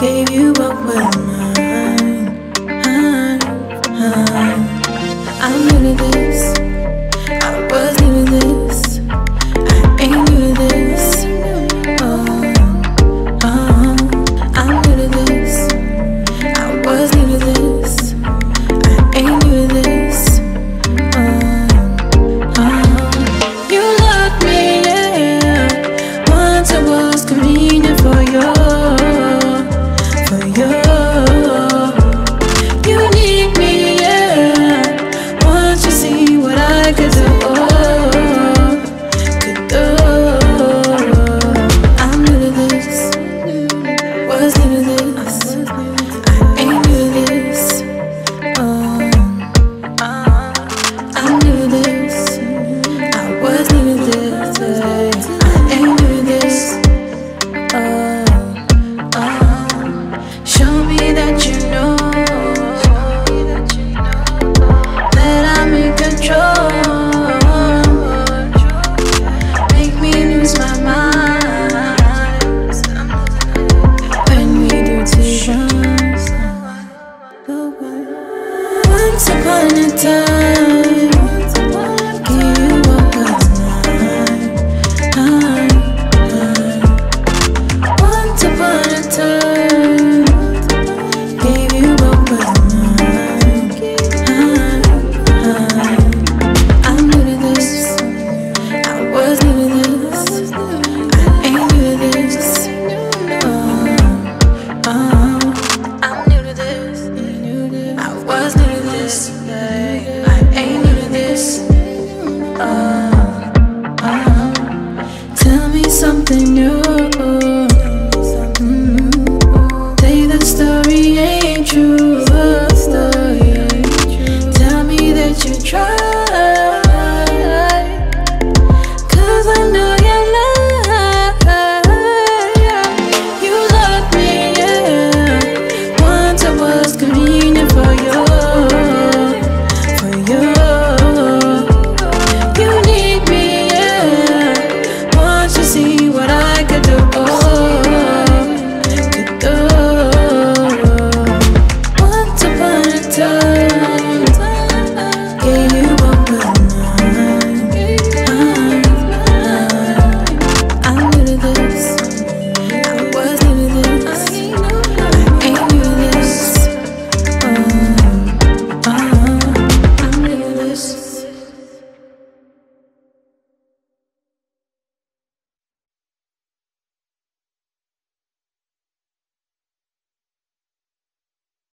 gave you up with me.